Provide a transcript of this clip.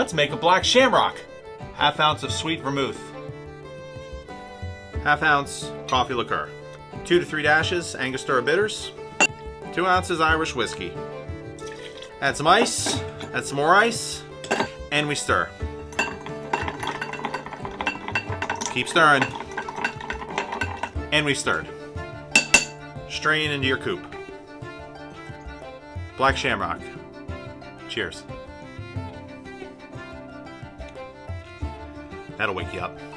Let's make a Black Shamrock. 1/2 ounce of sweet vermouth. 1/2 ounce coffee liqueur. 2 to 3 dashes Angostura bitters. 2 ounces Irish whiskey. Add some ice, add some more ice, and we stir. Keep stirring. And we stirred. Strain into your coupe. Black Shamrock. Cheers. That'll wake you up.